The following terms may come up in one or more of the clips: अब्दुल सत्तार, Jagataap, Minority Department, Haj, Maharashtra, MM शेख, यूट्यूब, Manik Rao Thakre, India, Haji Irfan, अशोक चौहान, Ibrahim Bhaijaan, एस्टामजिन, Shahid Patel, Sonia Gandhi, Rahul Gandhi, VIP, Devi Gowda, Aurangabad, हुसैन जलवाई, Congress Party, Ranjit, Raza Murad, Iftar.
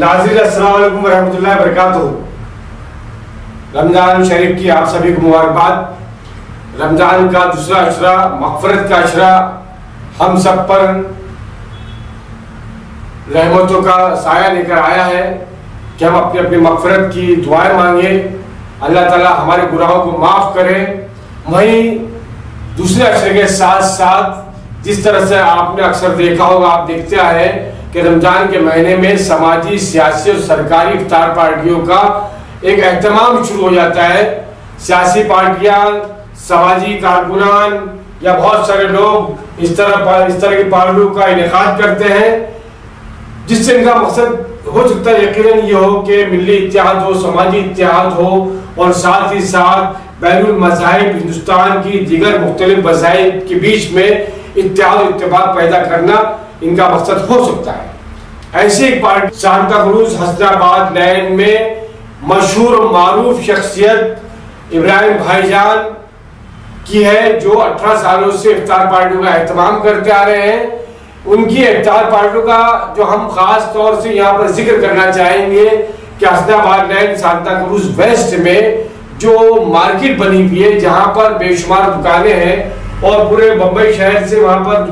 नाज़रीन अस्सलाम वालेकुम वरहमतुल्लाहि वबरकातुहू। रमज़ान शरीफ की आप सभी को मुबारकबाद। रमज़ान का दूसरा अशरा, मग़फ़िरत का अशरा हम सब पर रहमतों का साया लेकर आया है कि हम अपनी अपनी मग़फ़िरत की दुआएं मांगे, अल्लाह ताला हमारे गुनाहों को माफ़ करे। वहीं दूसरे अशरे के साथ साथ जिस तरह से आपने अक्सर देखा होगा, आप देखते आए कि रमज़ान के महीने में समाजी, सियासी और सरकारी इफ्तार पार्टियों का एक एहतमाम शुरू हो जाता है। सियासी पार्टियां, समाजी कारकुनान या बहुत सारे लोग इस तरह की पार्टियों का इनेकाद करते हैं, जिससे इनका मकसद हो सकता है यकीनन ये हो कि मिली इत्तेहाद हो, समाजी इत्तेहाद हो और साथ ही साथ बैनुल मज़ाहिब हिंदुस्तान की दीगर मुख्तलिफ मज़ाहिब के बीच में इत्तेहाद और इत्तेबात पैदा करना इनका मकसद हो सकता है। ऐसी एक पार्टी सांताक्रूज हैदराबाद लैंड में मशहूर और मारूफ शख्सियत इब्राहिम भाईजान की है, जो 18 सालों से इफ्तार पार्टियों का अहतमाम करते आ रहे हैं। उनकी इफ्तार पार्टियों का जो हम खास तौर से यहाँ पर जिक्र करना चाहेंगे कि हैदराबाद लैंड सांताक्रूज वेस्ट में जो मार्केट बनी हुई है, जहाँ पर बेशुमार दुकानें हैं और पूरे बम्बई शहर से वहाँ पर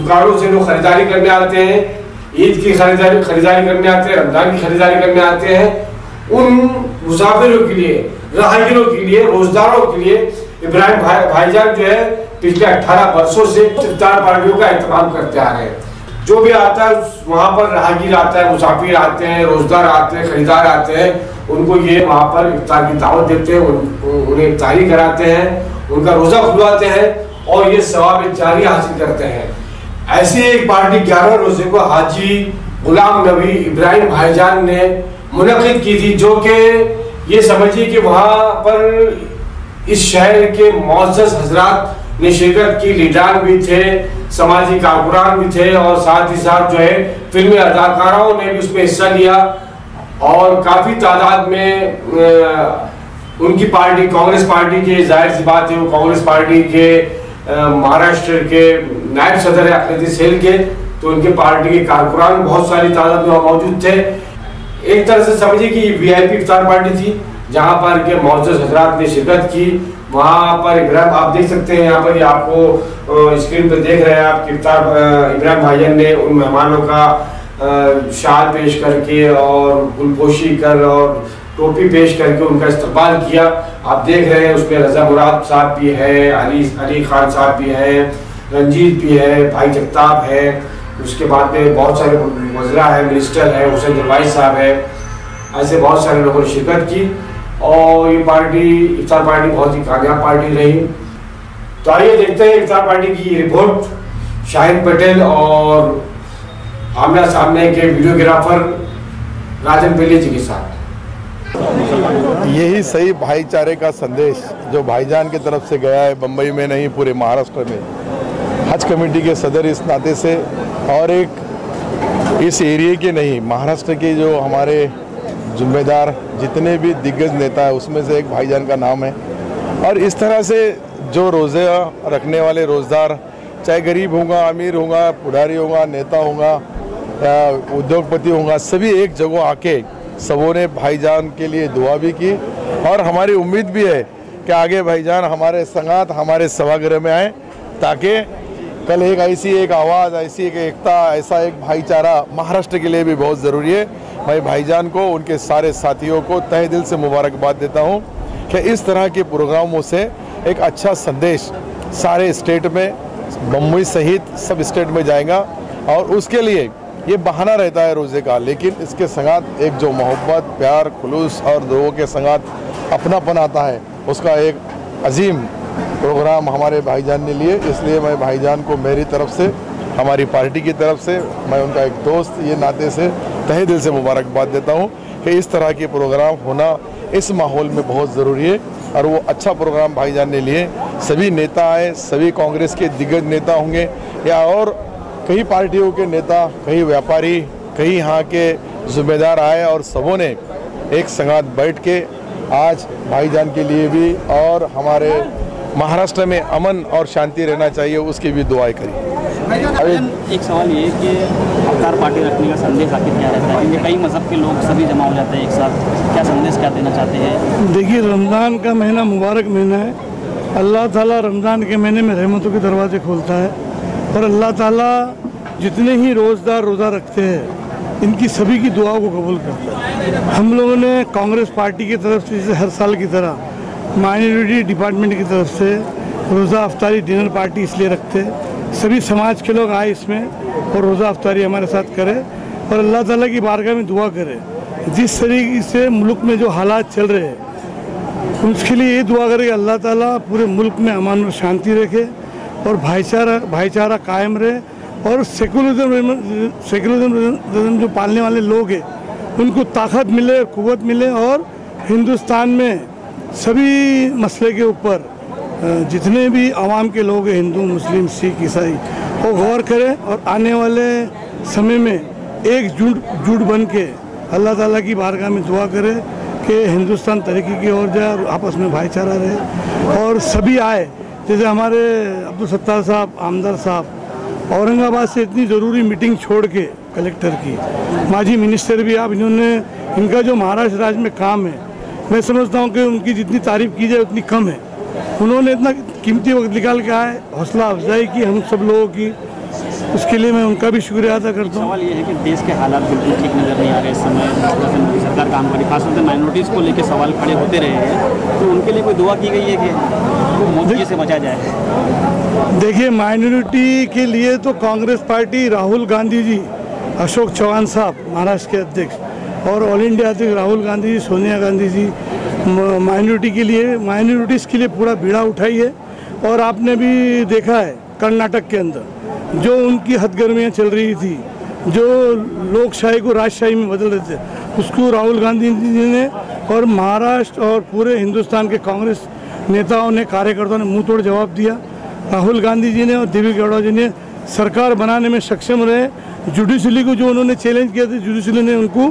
दुकानों से लोग खरीदारी करने आते हैं, ईद की खरीदारी करने आते हैं, रमजान की खरीदारी करने आते हैं। उन मुसाफिरों के लिए, राहगीरों के लिए, रोजगारों के लिए इब्राहिम भाईजान जो है पिछले 18 वर्षों से इफ्तार पार्टियों का एहतमाम करते आ रहे हैं। जो भी आता है वहाँ पर राहगीर आता है, मुसाफिर आते हैं, रोजगार आते हैं, खरीदार आते हैं, उनको ये वहाँ पर इफ्तार की दावत देते हैं, उन्हें इफ्तारी कराते हैं, उनका रोजा खुलवाते हैं और ये सवाब जारिया हासिल करते हैं। ऐसी एक पार्टी 11 रोजे को हाजी गुलाम नबी इब्राहिम भाईजान ने मुनक़िद की थी, जो कि ये समझिए कि वहाँ पर इस शहर के मुअज़्ज़ज़ हजरात ने शिरकत की। लीडरान भी थे, समाजी कारकुनान भी थे और साथ ही साथ जो है फिल्मी अदाकाराओं ने भी उसमें हिस्सा लिया और काफ़ी तादाद में उनकी पार्टी कांग्रेस पार्टी के, जाहिर सी बात है वो कांग्रेस पार्टी के महाराष्ट्र के नायब सदर अखिलेश सेल के, तो उनके पार्टी के कारकुनान बहुत सारी तादाद में मौजूद थे। एक तरह से समझिए कि VIP इफ्तार पार्टी थी, जहाँ पर के मौजूद हजरात ने शिरकत की। वहाँ पर इब्राहिम, आप देख सकते हैं यहाँ पर ये आपको स्क्रीन पर देख रहे हैं आप, इफ्तार इब्राहिम भाईजान ने उन मेहमानों का शाल पेश करके और गुलपोशी कर और टोपी पेश करके उनका इस्तकबाल किया। आप देख रहे हैं उसमें रजा मुराद साहब भी है, अली खान साहब भी है, रंजीत भी है, भाई जगताप है, उसके बाद में बहुत सारे वज़रा है, मिनिस्टर है, हुसैन जलवाई साहब है, ऐसे बहुत सारे लोगों ने शिरकत की और ये पार्टी इफ्तार पार्टी बहुत ही कामयाब पार्टी रही। तो आइए देखते हैं इफ्तार पार्टी की रिपोर्ट। शाहिद पटेल और आमना सामने के वीडियोग्राफर राजन पेली जी के साथ। यही सही भाईचारे का संदेश जो भाईजान की तरफ से गया है, बम्बई में नहीं पूरे महाराष्ट्र में, हज कमेटी के सदर इस नाते से और एक इस एरिए के नहीं, महाराष्ट्र के जो हमारे जिम्मेदार जितने भी दिग्गज नेता है उसमें से एक भाईजान का नाम है। और इस तरह से जो रोज़े रखने वाले रोज़दार, चाहे गरीब होगा, अमीर होगा, पुजारी होगा, नेता होगा, उद्योगपति होगा, सभी एक जगह आके सबों ने भाईजान के लिए दुआ भी की और हमारी उम्मीद भी है कि आगे भाईजान हमारे संगात, हमारे सभागृह में आए ताकि कल एक ऐसी एक आवाज़, ऐसी एक एकता, ऐसा एक भाईचारा महाराष्ट्र के लिए भी बहुत ज़रूरी है। मैं भाईजान को, उनके सारे साथियों को तहे दिल से मुबारकबाद देता हूँ कि इस तरह के प्रोग्रामों से एक अच्छा संदेश सारे स्टेट में, बम्बई सहित सब स्टेट में जाएगा और उसके लिए ये बहाना रहता है रोज़े का, लेकिन इसके संगात एक जो मोहब्बत, प्यार, खुलूस और लोगों के संगात अपनापन आता है, उसका एक अजीम प्रोग्राम हमारे भाईजान ने लिए। इसलिए मैं भाईजान को मेरी तरफ से, हमारी पार्टी की तरफ से, मैं उनका एक दोस्त ये नाते से तहे दिल से मुबारकबाद देता हूँ कि इस तरह के प्रोग्राम होना इस माहौल में बहुत ज़रूरी है और वो अच्छा प्रोग्राम भाईजान ने लिए। सभी नेता आए, सभी कांग्रेस के दिग्गज नेता होंगे या और कई पार्टियों के नेता, कई व्यापारी, कई यहाँ के जिम्मेदार आए और सबों ने एक संगात बैठ के आज भाईजान के लिए भी और हमारे महाराष्ट्र में अमन और शांति रहना चाहिए उसकी भी दुआएं करी। एक सवाल ये कि सरकार पार्टी रखने का संदेश आखिर क्या रहता है? कई मजहब के लोग सभी जमा हो जाते हैं एक साथ, क्या संदेश क्या देना चाहते हैं? देखिए, रमज़ान का महीना मुबारक महीना है। अल्लाह ताला रमज़ान के महीने में रहमतों के दरवाजे खोलता है और अल्लाह ताला जितने ही रोज़दार रोज़ा रखते हैं इनकी सभी की दुआ को कबूल करता है। हम लोगों ने कांग्रेस पार्टी की तरफ से हर साल की तरह माइनॉरिटी डिपार्टमेंट की तरफ से रोज़ा अफ्तारी डिनर पार्टी इसलिए रखते हैं सभी समाज के लोग आए इसमें और रोज़ा अफ्तारी हमारे साथ करें और अल्लाह ताला की बारगाह में दुआ करें। जिस तरीके से मुल्क में जो हालात चल रहे हैं उसके लिए ये दुआ करें कि अल्लाह ताला पूरे मुल्क में अमान और शांति रखे और भाईचारा कायम रहे और सेकुलरिज्म जो पालने वाले लोग हैं उनको ताकत मिले, कुव्वत मिले और हिंदुस्तान में सभी मसले के ऊपर जितने भी आवाम के लोग हैं हिंदू, मुस्लिम, सिख, ईसाई वो गौर करें और आने वाले समय में एकजुट बन के अल्लाह ताला की बारगाह में दुआ करे कि हिंदुस्तान तरक्की की ओर जाए और आपस में भाईचारा रहे और सभी आए। जैसे हमारे अब्दुल सत्तार साहब, आमदार साहब औरंगाबाद से इतनी ज़रूरी मीटिंग छोड़ के कलेक्टर की, माजी मिनिस्टर भी आप, इन्होंने इनका जो महाराष्ट्र राज्य में काम है मैं समझता हूँ कि उनकी जितनी तारीफ़ की जाए उतनी कम है। उन्होंने इतना कीमती वक्त निकाल के आए, हौसला अफजाई की हम सब लोगों की, उसके लिए मैं उनका भी शुक्रिया अदा करता हूँ। सवाल ये है कि देश के हालात बिल्कुल ठीक नज़र नहीं आ रहे इस समय, मोदी सरकार काम करी, खासतौर पर माइनॉरिटीज़ को लेकर सवाल खड़े होते रहे हैं, तो उनके लिए कोई दुआ की गई है कि मोदी जी से बचा जाए? देखिए, माइनॉरिटी के लिए तो कांग्रेस पार्टी, राहुल गांधी जी, अशोक चौहान साहब महाराष्ट्र के अध्यक्ष और ऑल इंडिया अध्यक्ष राहुल गांधी जी, सोनिया गांधी जी माइनॉरिटीज़ के लिए पूरा बीड़ा उठाई है। और आपने भी देखा है कर्नाटक के अंदर जो उनकी हदगर्मियाँ चल रही थी, जो लोकशाही को राजशाही में बदल रहे थे, उसको राहुल गांधी जी ने और महाराष्ट्र और पूरे हिंदुस्तान के कांग्रेस नेताओं ने, कार्यकर्ताओं ने मुंह तोड़ जवाब दिया। राहुल गांधी जी ने और देवी गौड़ा जी ने सरकार बनाने में सक्षम रहे। जुडिशरी को जो उन्होंने चैलेंज किया था, जुडिशरी ने उनको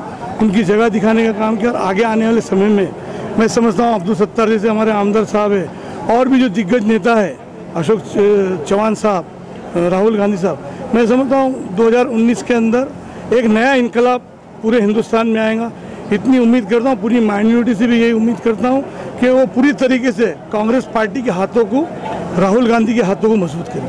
उनकी जगह दिखाने का काम किया और आगे आने वाले समय में मैं समझता हूँ अब्दुल सत्तार जैसे हमारे आमदार साहब है और भी जो दिग्गज नेता है, अशोक चौहान साहब, राहुल गांधी साहब, मैं समझता हूँ 2019 के अंदर एक नया इनकलाब पूरे हिंदुस्तान में आएगा, इतनी उम्मीद करता हूँ। पूरी माइनॉरिटी से भी यही उम्मीद करता हूँ कि वो पूरी तरीके से कांग्रेस पार्टी के हाथों को, राहुल गांधी के हाथों को मजबूत करें।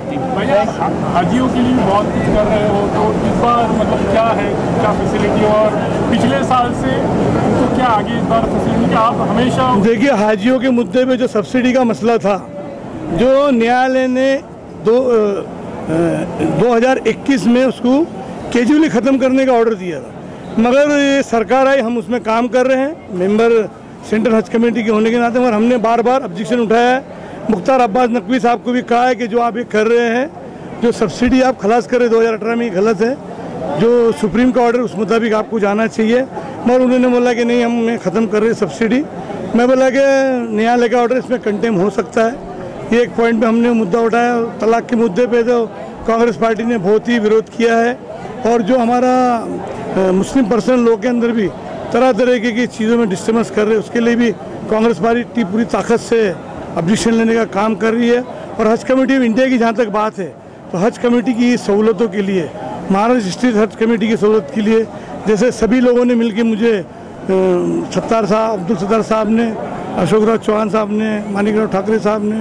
हाजियों के लिए बहुत कुछ कर रहे हो, तो इस बार मतलब क्या है, क्या फैसिलिटी और पिछले साल से तो क्या आगे इस बार फैसिलिटी का आप हमेशा? देखिए, हाजियों के मुद्दे पर जो सब्सिडी का मसला था, जो न्यायालय ने 2021 में उसको कैजुअली ख़त्म करने का ऑर्डर दिया था, मगर ये सरकार आई, हम उसमें काम कर रहे हैं। मेंबर सेंट्रल हज कमेटी के होने के नाते मगर हमने बार बार ऑब्जेक्शन उठाया है। मुख्तार अब्बास नकवी साहब को भी कहा है कि जो आप ये कर रहे हैं, जो सब्सिडी आप खलास कर रहे 2018 में, गलत है। जो सुप्रीम का ऑर्डर उस मुताबिक आपको जाना चाहिए, मगर उन्होंने बोला कि नहीं, हम ख़त्म कर रहे सब्सिडी। मैं बोला कि न्यायालय का ऑर्डर इसमें कंटेम हो सकता है, ये एक पॉइंट पे हमने मुद्दा उठाया। तलाक के मुद्दे पे तो कांग्रेस पार्टी ने बहुत ही विरोध किया है और जो हमारा मुस्लिम पर्सनल लोग के अंदर भी तरह तरह की चीज़ों में डिस्टर्बेंस कर रहे हैं, उसके लिए भी कांग्रेस पार्टी पूरी ताकत से ऑब्जेक्शन लेने का काम कर रही है। और हज कमेटी ऑफ इंडिया की जहाँ तक बात है, तो हज कमेटी की सहूलतों के लिए, महाराष्ट्र स्टेट हज कमेटी की सहूलत के लिए, जैसे सभी लोगों ने मिल के मुझे, सत्तार साहब, अब्दुल सत्तार साहब ने, अशोक राज चौहान साहब ने, मानिक राव ठाकरे साहब ने,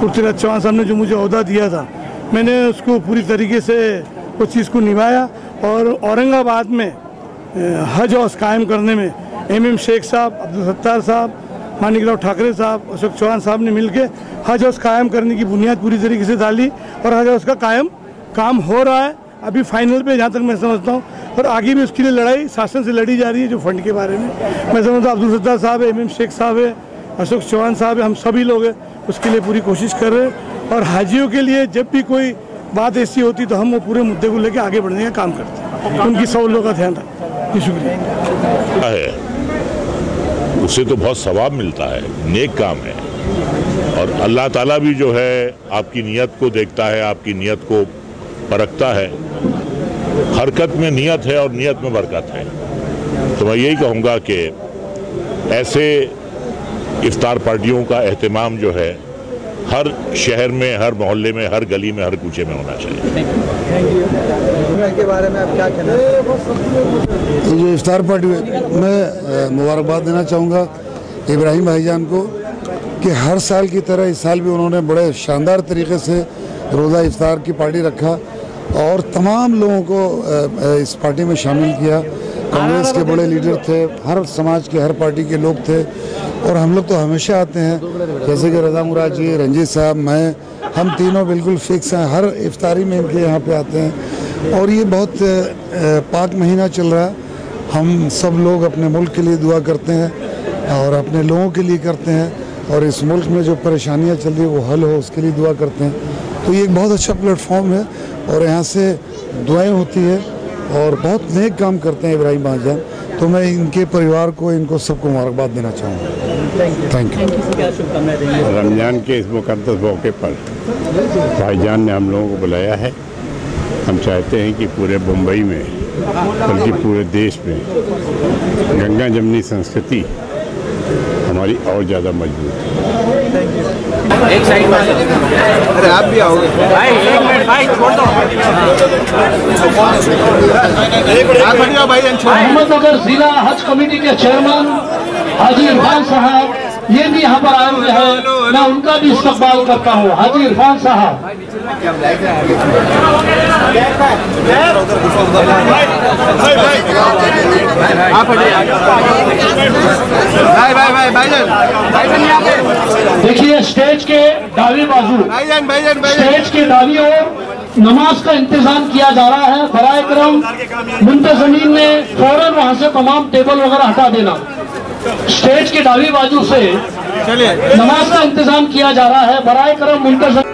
पृथ्वीराज चौहान साहब ने जो मुझे ओहदा दिया था, मैंने उसको पूरी तरीके से उस चीज़ को निभाया। और औरंगाबाद में हज हाउस कायम करने में MM शेख साहब, अब्दुल सत्तार साहब, मानिक राव ठाकरे साहब, अशोक चौहान साहब ने मिलकर हज हाउस कायम करने की बुनियाद पूरी तरीके से डाली और हज हाउस का काम हो रहा है, अभी फाइनल पे जहाँ तक मैं समझता हूँ। और आगे भी उसके लिए लड़ाई शासन से लड़ी जा रही है। जो फंड के बारे में मैं समझता हूँ, अब्दुल सत्तार साहब है, MM शेख साहब है, अशोक चौहान साहब है, हम सभी लोग हैं, उसके लिए पूरी कोशिश कर रहे हैं। और हाजियों के लिए जब भी कोई बात ऐसी होती तो हम वो पूरे मुद्दे को लेकर आगे बढ़ने का काम करते हैं, उनकी सहूलों का ध्यान रखते। शुक्रिया है, उससे तो बहुत सवाब मिलता है, नेक काम है और अल्लाह ताला भी जो है आपकी नीयत को देखता है, आपकी नीयत को परखता है। हरकत में नीयत है और नीयत में बरकत है। तो मैं यही कहूँगा कि ऐसे इफ्तार पार्टियों का अहतमाम जो है हर शहर में, हर मोहल्ले में, हर गली में, हर कूचे में होना चाहिए। के बारे में आप क्या कहना है? तो जो इफ्तार पार्टी में मुबारकबाद देना चाहूँगा इब्राहिम भाईजान को कि हर साल की तरह इस साल भी उन्होंने बड़े शानदार तरीके से रोज़ा इफ्तार की पार्टी रखा और तमाम लोगों को इस पार्टी में शामिल किया। कांग्रेस के बड़े लीडर थे, हर समाज के, हर पार्टी के लोग थे और हम लोग तो हमेशा आते हैं, जैसे कि रजा मुराद जी, रंजीत साहब, मैं, हम तीनों बिल्कुल फिक्स हैं, हर इफ्तारी में इनके यहाँ पे आते हैं। और ये बहुत पाक महीना चल रहा है, हम सब लोग अपने मुल्क के लिए दुआ करते हैं और अपने लोगों के लिए करते हैं और इस मुल्क में जो परेशानियाँ चल रही है वो हल हो, उसके लिए दुआ करते हैं। तो ये एक बहुत अच्छा प्लेटफॉर्म है और यहाँ से दुआएँ होती है और बहुत नेक काम करते हैं इब्राहिम भाईजान, तो मैं इनके परिवार को, इनको सबको मुबारकबाद देना चाहूँगा। Thank you. रमज़ान के इस मुकद्दस मौके पर भाईजान ने हम लोगों को बुलाया है। हम चाहते हैं कि पूरे मुंबई में, बल्कि पूरे देश में गंगा जमुनी संस्कृति हमारी और ज़्यादा मजबूत है। एक साइड में, अरे आप भी आओगे भाई, एक मिनट भाई छोड़ दो, आप बढ़िया हो भाई, अहमदनगर जिला हज कमेटी के चेयरमैन हाजी इरफान साहब ये भी यहाँ पर आए हुए हैं, मैं उनका भी इस्तकबाल करता हूँ। हाजी इरफान साहब आप देखिए स्टेज के दावे बाजू, स्टेज के दावी ओर नमाज का इंतजाम किया जा रहा है। बराए करम मुंतजमीन ने फौरन वहाँ से तमाम टेबल वगैरह हटा देना। स्टेज के दावी बाजू से नमाज का इंतजाम किया जा रहा है। बराए करम मुंतजमीन